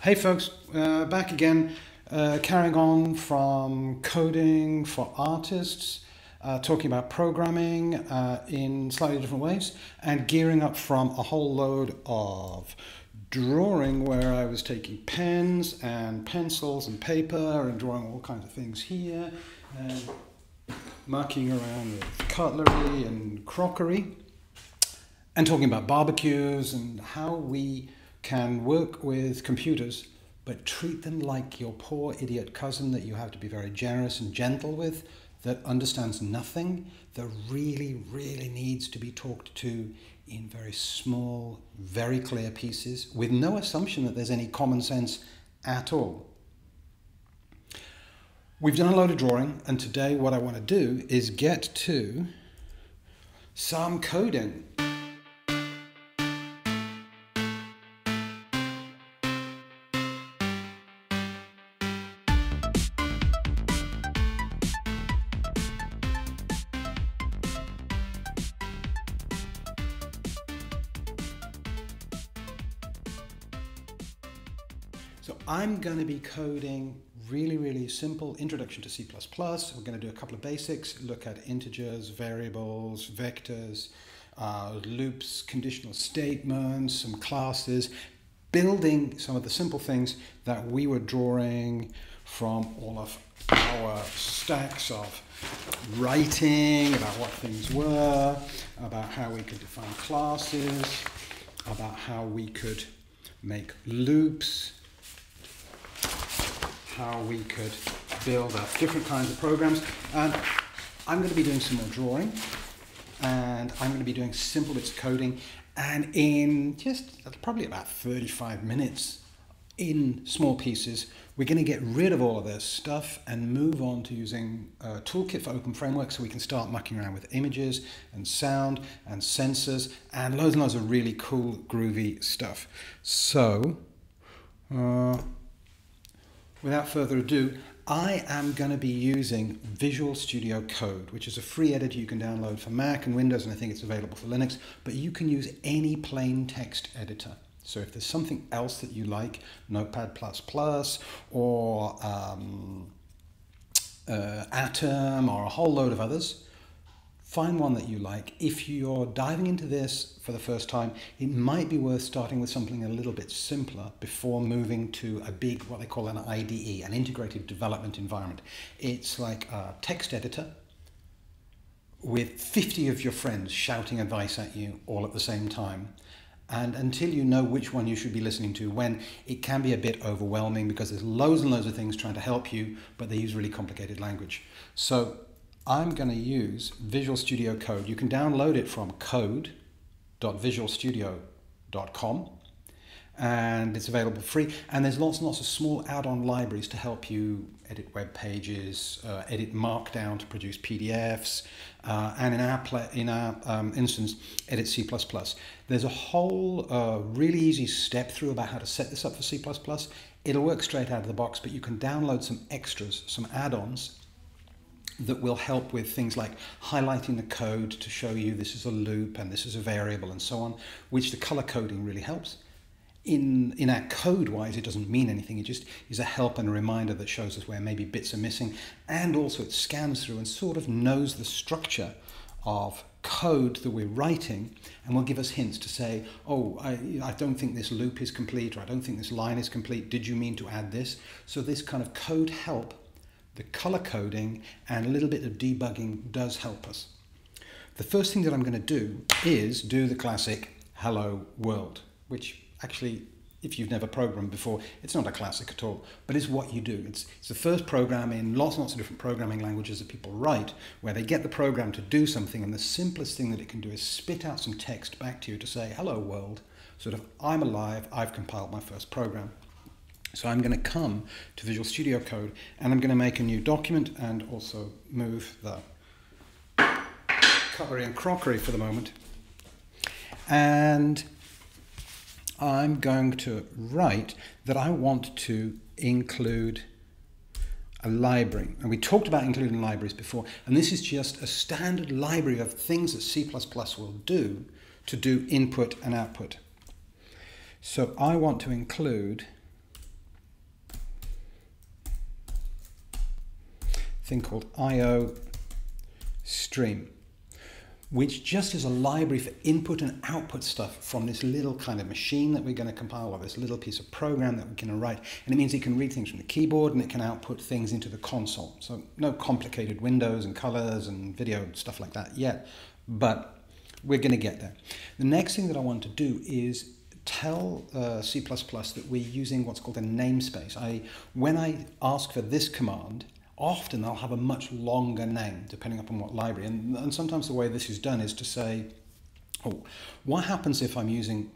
Hey folks, back again, carrying on from coding for artists, talking about programming in slightly different ways, and gearing up from a whole load of drawing where I was taking pens and pencils and paper and drawing all kinds of things here, and mucking around with cutlery and crockery, and talking about barbecues and how we can work with computers but treat them like your poor idiot cousin that you have to be very generous and gentle with, that understands nothing, that really, really needs to be talked to in very small, very clear pieces with no assumption that there's any common sense at all. We've done a load of drawing, and today what I want to do is get to some coding. So I'm going to be coding really, really simple introduction to C++. We're going to do a couple of basics, look at integers, variables, vectors, loops, conditional statements, some classes, building some of the simple things that we were drawing from all of our stacks of writing about what things were, about how we could define classes, about how we could make loops, how we could build up different kinds of programs. And I'm going to be doing some more drawing, and I'm going to be doing simple bits of coding, and in just probably about 35 minutes in small pieces, we're going to get rid of all of this stuff and move on to using a toolkit for openFrameworks so we can start mucking around with images and sound and sensors and loads of really cool, groovy stuff. So, without further ado, I am going to be using Visual Studio Code, which is a free editor you can download for Mac and Windows, and I think it's available for Linux, but you can use any plain text editor. So if there's something else that you like, Notepad++ or Atom or a whole load of others, find one that you like. If you're diving into this for the first time, it might be worth starting with something a little bit simpler before moving to a big, what they call an IDE, an integrated development environment. It's like a text editor with 50 of your friends shouting advice at you all at the same time. And until you know which one you should be listening to when, it can be a bit overwhelming because there's loads and loads of things trying to help you, but they use really complicated language. So I'm going to use Visual Studio Code. You can download it from code.visualstudio.com, and it's available free. And there's lots and lots of small add-on libraries to help you edit web pages, edit Markdown to produce PDFs, and in our instance, edit C++. There's a whole really easy step through about how to set this up for C++. It'll work straight out of the box, but you can download some extras, some add-ons, that will help with things like highlighting the code to show you this is a loop and this is a variable and so on, which the color coding really helps. In our code-wise, it doesn't mean anything. It just is a help and a reminder that shows us where maybe bits are missing. And also it scans through and sort of knows the structure of code that we're writing and will give us hints to say, oh, I don't think this loop is complete, or I don't think this line is complete. Did you mean to add this? So this kind of code help, the color coding and a little bit of debugging does help us. The first thing that I'm going to do is do the classic hello world, which actually, if you've never programmed before, it's not a classic at all, but it's what you do. It's the first program in lots and lots of different programming languages that people write, where they get the program to do something, and the simplest thing that it can do is spit out some text back to you to say, hello world, sort of, I'm alive, I've compiled my first program. So I'm going to come to Visual Studio Code, and I'm going to make a new document and also move the cutlery and crockery for the moment. And I'm going to write that I want to include a library. And we talked about including libraries before, and this is just a standard library of things that C++ will do to do input and output. So I want to include a thing called iostream, which just is a library for input and output stuff from this little kind of machine that we're going to compile, or this little piece of program that we're going to write. And it means it can read things from the keyboard and it can output things into the console. So no complicated windows and colors and video and stuff like that yet, but we're going to get there. The next thing that I want to do is tell C++ that we're using what's called a namespace. When I ask for this command, often they'll have a much longer name, depending upon what library. And sometimes the way this is done is to say, oh, what happens if I'm using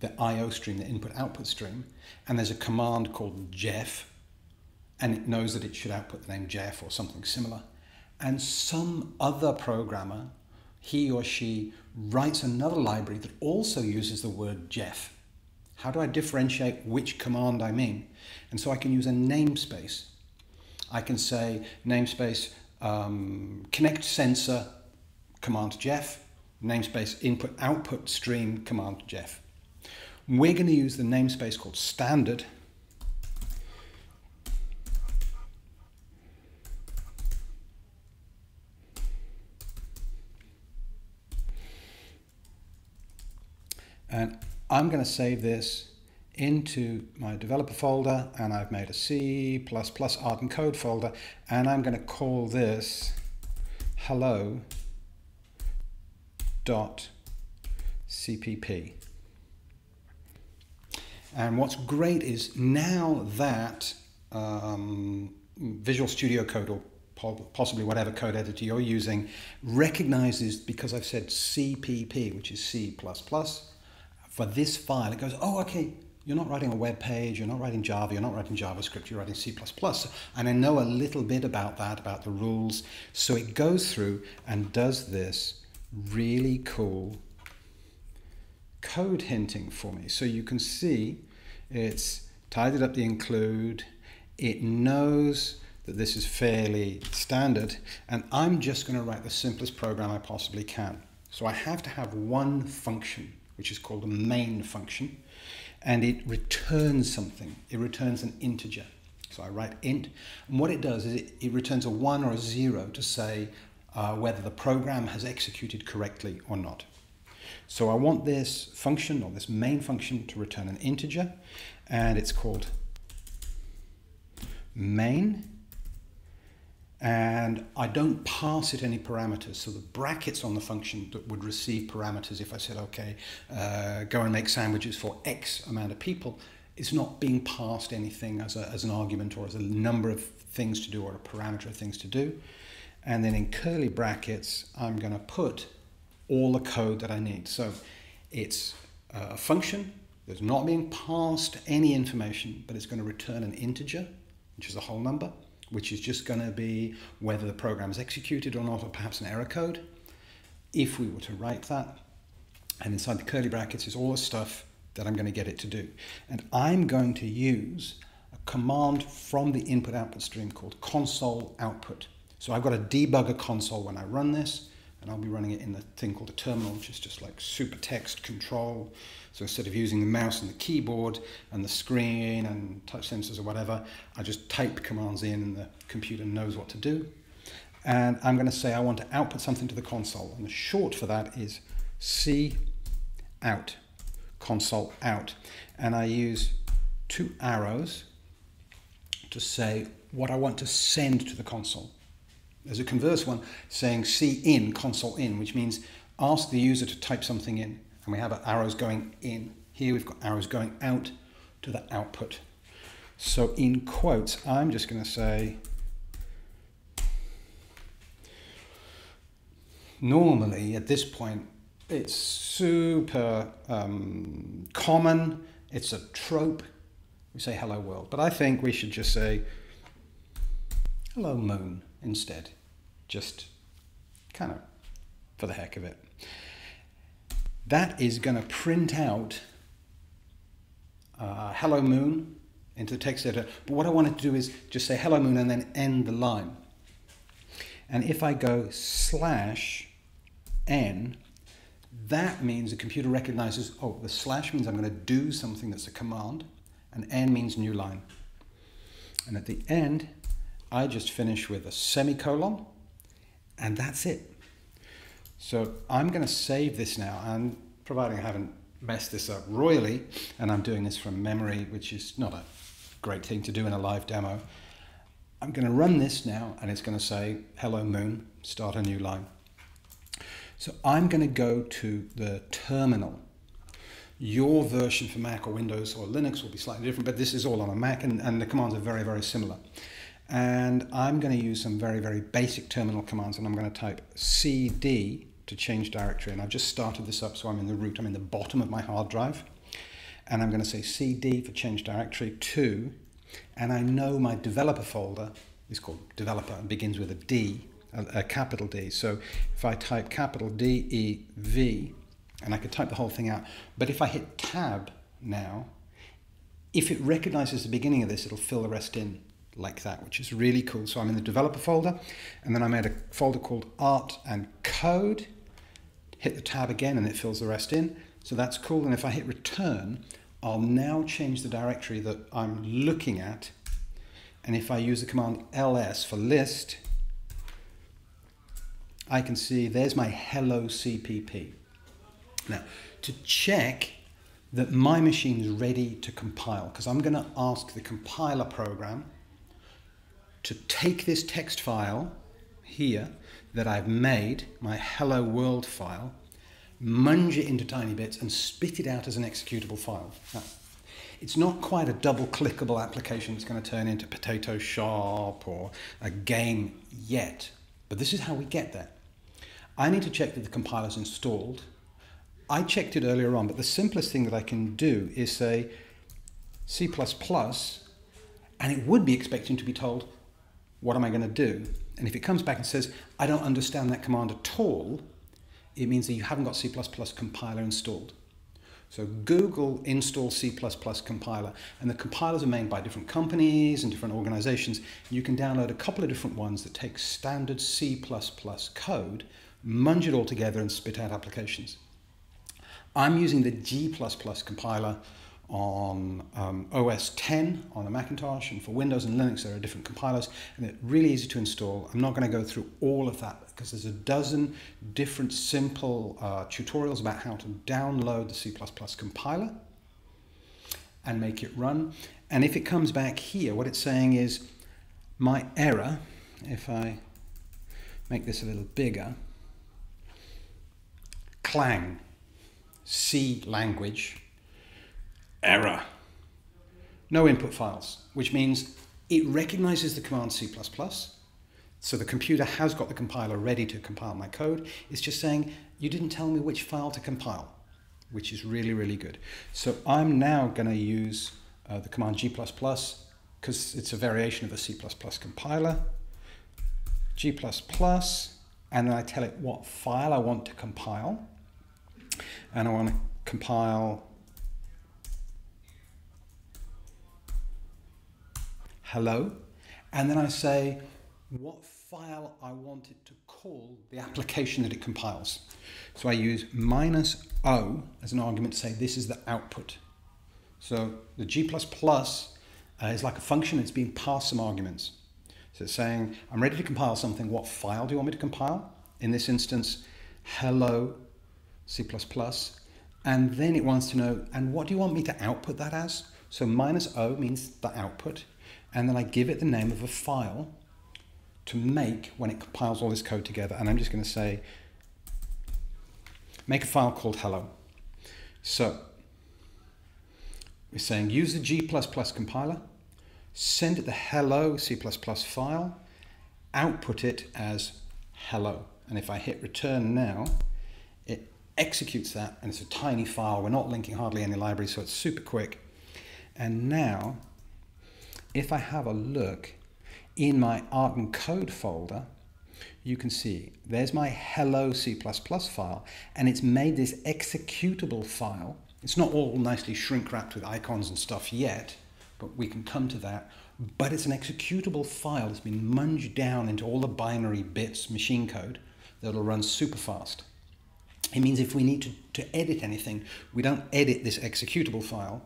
the IO stream, the input-output stream, and there's a command called Jeff, and it knows that it should output the name Jeff or something similar, and some other programmer, he or she, writes another library that also uses the word Jeff. How do I differentiate which command I mean? And so I can use a namespace. I can say namespace connect sensor command Jeff, namespace input output stream command Jeff. We're going to use the namespace called standard, and I'm going to save this into my developer folder, and I've made a C++ art and code folder, and I'm going to call this hello.cpp. And what's great is now that Visual Studio Code, or possibly whatever code editor you're using, recognizes, because I've said CPP, which is C++, for this file, it goes, oh, okay, you're not writing a web page, you're not writing Java, you're not writing JavaScript, you're writing C++. And I know a little bit about that, about the rules. So it goes through and does this really cool code hinting for me. So you can see it's tidied up the include. It knows that this is fairly standard. And I'm just going to write the simplest program I possibly can. So I have to have one function, which is called a main function. And it returns something. It returns an integer. So I write int. And what it does is it returns a 1 or a 0 to say whether the program has executed correctly or not. So I want this function, or this main function, to return an integer. And it's called main. And I don't pass it any parameters. So the brackets on the function that would receive parameters if I said, okay, go and make sandwiches for X amount of people, it's not being passed anything as an argument or as a number of things to do or a parameter of things to do. And then in curly brackets, I'm going to put all the code that I need. So it's a function that's not being passed any information, but it's going to return an integer, which is a whole number, which is just going to be whether the program is executed or not, or perhaps an error code, if we were to write that. And inside the curly brackets is all the stuff that I'm going to get it to do. And I'm going to use a command from the input-output stream called console output. So I've got to debug a console when I run this, and I'll be running it in the thing called a terminal, which is just like super text control. So instead of using the mouse and the keyboard and the screen and touch sensors or whatever, I just type commands in and the computer knows what to do. And I'm going to say I want to output something to the console. And the short for that is cout, console out. And I use two arrows to say what I want to send to the console. There's a converse one saying cin, console in, which means ask the user to type something in. And we have arrows going in. Here we've got arrows going out to the output. So in quotes, I'm just going to say, normally at this point, it's super common. It's a trope. We say hello world. But I think we should just say hello moon instead, just kind of for the heck of it. That is going to print out hello moon into the text editor. But what I wanted to do is just say hello moon and then end the line. And if I go /n, That means the computer recognizes, oh, the slash means I'm going to do something that's a command, and n means new line. And at the end, I just finish with a semicolon, and that's it. So I'm going to save this now, and providing I haven't messed this up royally, and I'm doing this from memory, which is not a great thing to do in a live demo. I'm going to run this now, and it's going to say, hello Moon, start a new line. So I'm going to go to the terminal. Your version for Mac or Windows or Linux will be slightly different, but this is all on a Mac, and the commands are very, very similar. And I'm going to use some very, very basic terminal commands, and I'm going to type cd to change directory. And I've just started this up, so I'm in the root, I'm in the bottom of my hard drive. And I'm going to say cd for change directory to, and I know my developer folder is called developer and begins with a D, a capital D. So if I type capital D-E-V, and I could type the whole thing out, but if I hit tab now, if it recognizes the beginning of this, it'll fill the rest in like that, which is really cool. So I'm in the developer folder, and then I made a folder called art and code, hit the tab again, and it fills the rest in. So that's cool. And if I hit return, I'll now change the directory that I'm looking at. And if I use the command ls for list, I can see there's my hello CPP. Now, to check that my machine's ready to compile, because I'm going to ask the compiler program to take this text file here that I've made, my hello world file, munge it into tiny bits and spit it out as an executable file. Now, it's not quite a double-clickable application that's going to turn into Potato Shop or a game yet, but this is how we get there. I need to check that the compiler's installed. I checked it earlier on, but the simplest thing that I can do is say C++, and it would be expecting to be told, what am I going to do? And if it comes back and says, I don't understand that command at all, it means that you haven't got C++ compiler installed. So Google install C++ compiler, and the compilers are made by different companies and different organizations. You can download a couple of different ones that take standard C++ code, munge it all together, and spit out applications. I'm using the G++ compiler on OS X on a Macintosh, and for Windows and Linux there are different compilers, and they're really easy to install. I'm not going to go through all of that because there's a dozen different simple tutorials about how to download the C++ compiler and make it run. And if it comes back here, what it's saying is my error, if I make this a little bigger, Clang, C language, error, no input files, which means it recognizes the command C++, so the computer has got the compiler ready to compile my code. It's just saying, you didn't tell me which file to compile, which is really, really good. So I'm now going to use the command G++, because it's a variation of a C++ compiler, G++, and then I tell it what file I want to compile, and I want to compile hello, and then I say what file I want it to call the application that it compiles. So I use -o as an argument to say this is the output. So the G++ is like a function, it's being passed some arguments. So it's saying I'm ready to compile something, what file do you want me to compile? In this instance, hello C++, and then it wants to know, and what do you want me to output that as? So -o means the output. And then I give it the name of a file to make when it compiles all this code together. And I'm just going to say, make a file called hello. So we're saying use the G++ compiler, send it the hello C++ file, output it as hello. And if I hit return now, it executes that, and it's a tiny file. We're not linking hardly any library, so it's super quick. And now, if I have a look in my art and code folder, you can see there's my hello C++ file, and it's made this executable file. It's not all nicely shrink wrapped with icons and stuff yet, but we can come to that. But it's an executable file that's been munged down into all the binary bits, machine code, that'll run super fast. It means if we need to edit anything, we don't edit this executable file,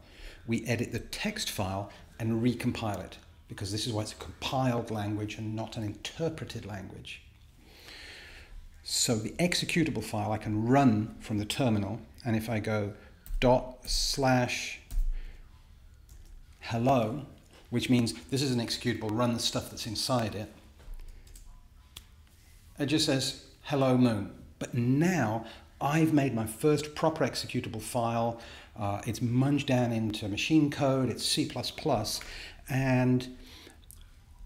we edit the text file and recompile it, because this is why it's a compiled language and not an interpreted language. So the executable file I can run from the terminal, and if I go ./hello, which means this is an executable, run the stuff that's inside it, it just says Hello Moon. But now I've made my first proper executable file. It's munged down into machine code, it's C++, and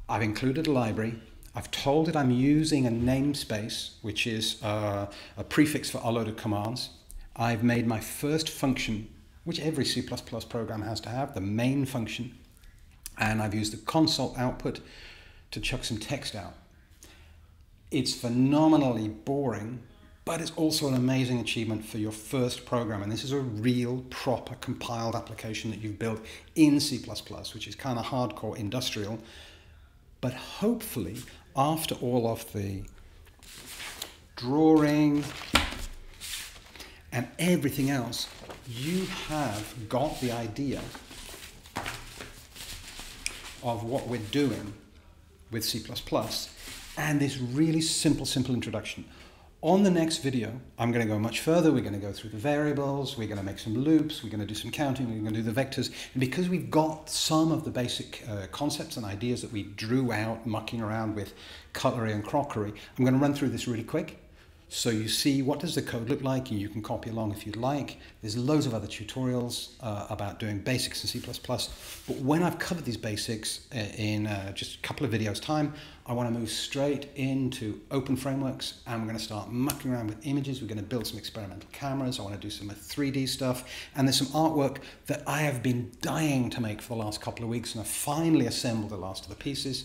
I've included a library. I've told it I'm using a namespace, which is a prefix for a load of commands. I've made my first function, which every C++ program has to have, the main function, and I've used the console output to chuck some text out. It's phenomenally boring, but it's also an amazing achievement for your first program, and this is a real, proper, compiled application that you've built in C++, which is kind of hardcore industrial. But hopefully, after all of the drawing and everything else, you have got the idea of what we're doing with C++ and this really simple introduction. On the next video, I'm going to go much further. We're going to go through the variables, we're going to make some loops, we're going to do some counting, we're going to do the vectors. And because we've got some of the basic concepts and ideas that we drew out mucking around with cutlery and crockery, I'm going to run through this really quick. So you see what does the code look like, and you can copy along if you'd like. There's loads of other tutorials about doing basics in C++. But when I've covered these basics in just a couple of videos time, I want to move straight into openFrameworks, and we're going to start mucking around with images. We're going to build some experimental cameras. I want to do some 3D stuff. And there's some artwork that I have been dying to make for the last couple of weeks, and I've finally assembled the last of the pieces,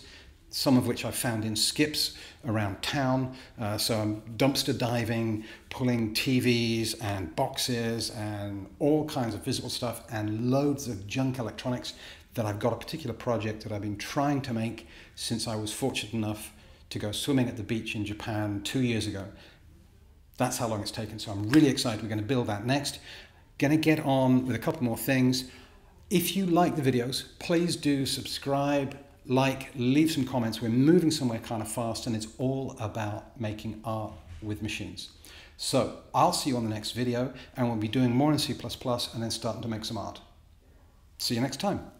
some of which I found in skips around town. So I'm dumpster diving, pulling TVs and boxes and all kinds of physical stuff and loads of junk electronics that I've got a particular project that I've been trying to make since I was fortunate enough to go swimming at the beach in Japan 2 years ago. That's how long it's taken. So I'm really excited. We're going to build that next. Going to get on with a couple more things. If you like the videos, please do subscribe, like, leave some comments. We're moving somewhere kind of fast, and it's all about making art with machines. So I'll see you on the next video, and we'll be doing more in C++ and then starting to make some art. See you next time.